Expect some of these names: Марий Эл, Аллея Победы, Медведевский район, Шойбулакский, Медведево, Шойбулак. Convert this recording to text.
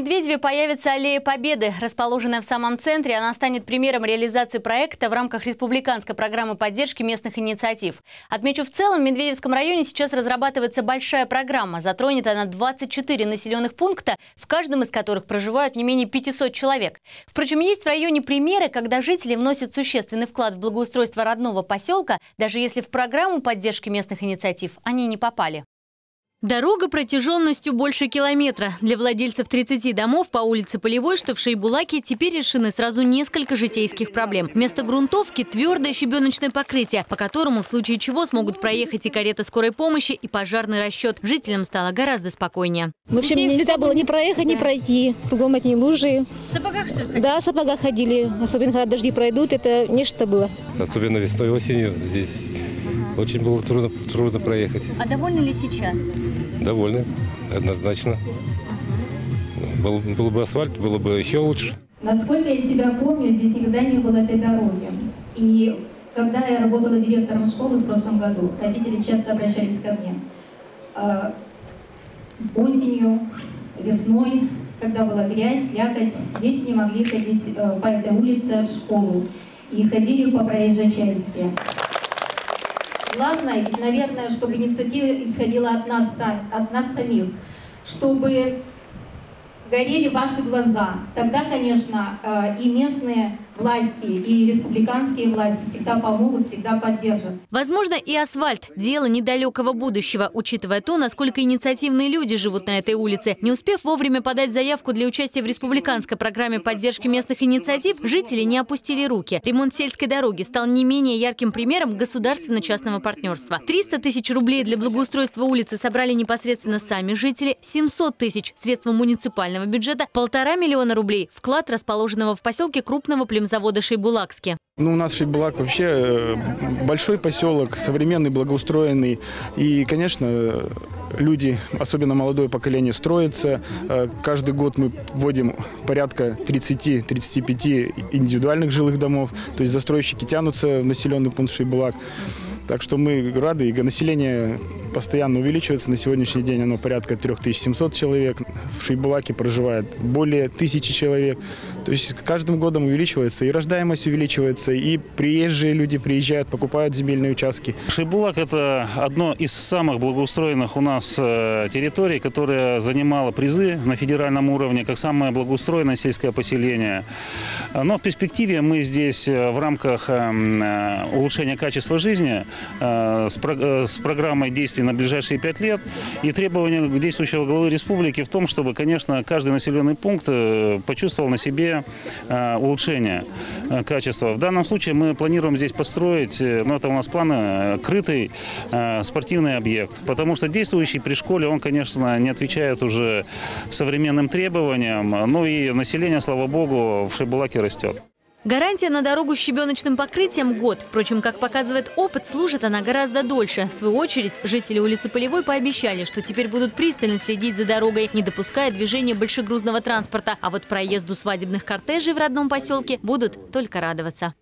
Медведеве появится аллея Победы. Расположенная в самом центре, она станет примером реализации проекта в рамках республиканской программы поддержки местных инициатив. Отмечу, в целом в Медведевском районе сейчас разрабатывается большая программа. Затронет она 24 населенных пункта, в каждом из которых проживают не менее 500 человек. Впрочем, есть в районе примеры, когда жители вносят существенный вклад в благоустройство родного поселка, даже если в программу поддержки местных инициатив они не попали. Дорога протяженностью больше километра. Для владельцев 30 домов по улице Полевой, что в Шойбулаке, теперь решены сразу несколько житейских проблем. Вместо грунтовки – твердое щебеночное покрытие, по которому в случае чего смогут проехать и карета скорой помощи, и пожарный расчет. Жителям стало гораздо спокойнее. В общем, нельзя было ни проехать, ни пройти. Кругом одни лужи. В сапогах, что ли? Да, в сапогах ходили. Особенно, когда дожди пройдут, это нечто было. Особенно весной и осенью здесь очень было трудно проехать. А довольны ли сейчас? Довольны, однозначно. Был бы асфальт, было бы еще лучше. Насколько я себя помню, здесь никогда не было этой дороги. И когда я работала директором школы в прошлом году, родители часто обращались ко мне. Осенью, весной, когда была грязь, слякоть, дети не могли ходить по этой улице в школу. И ходили по проезжей части. Главное, ведь, наверное, чтобы инициатива исходила от нас самих, чтобы горели ваши глаза. Тогда, конечно, и местные власти, и республиканские власти всегда помогут, всегда поддержат. Возможно, и асфальт – дело недалекого будущего, учитывая то, насколько инициативные люди живут на этой улице. Не успев вовремя подать заявку для участия в республиканской программе поддержки местных инициатив, жители не опустили руки. Ремонт сельской дороги стал не менее ярким примером государственно-частного партнерства. 300 тысяч рублей для благоустройства улицы собрали непосредственно сами жители, 700 тысяч – средства муниципального бюджета, 1,5 миллиона рублей – вклад расположенного в поселке крупного племзавода Шойбулакский. Ну, у нас Шойбулак вообще большой поселок, современный, благоустроенный. И, конечно, люди, особенно молодое поколение, строятся. Каждый год мы вводим порядка 30-35 индивидуальных жилых домов. То есть застройщики тянутся в населенный пункт Шойбулак. Так что мы рады, и население постоянно увеличивается. На сегодняшний день оно порядка 3700 человек. В Шойбулаке проживает более 1000 человек. То есть каждым годом увеличивается, и рождаемость увеличивается, и приезжие люди приезжают, покупают земельные участки. Шойбулак – это одно из самых благоустроенных у нас территорий, которая занимала призы на федеральном уровне, как самое благоустроенное сельское поселение. Но в перспективе мы здесь в рамках улучшения качества жизни – с программой действий на ближайшие 5 лет. И требования действующего главы республики в том, чтобы, конечно, каждый населенный пункт почувствовал на себе улучшение качества. В данном случае мы планируем здесь построить, но это у нас планы, крытый спортивный объект. Потому что действующий при школе, он, конечно, не отвечает уже современным требованиям. Ну и население, слава богу, в Шойбулаке растет. Гарантия на дорогу с щебеночным покрытием – год. Впрочем, как показывает опыт, служит она гораздо дольше. В свою очередь, жители улицы Полевой пообещали, что теперь будут пристально следить за дорогой, не допуская движения большегрузного транспорта. А вот проезду свадебных кортежей в родном поселке будут только радоваться.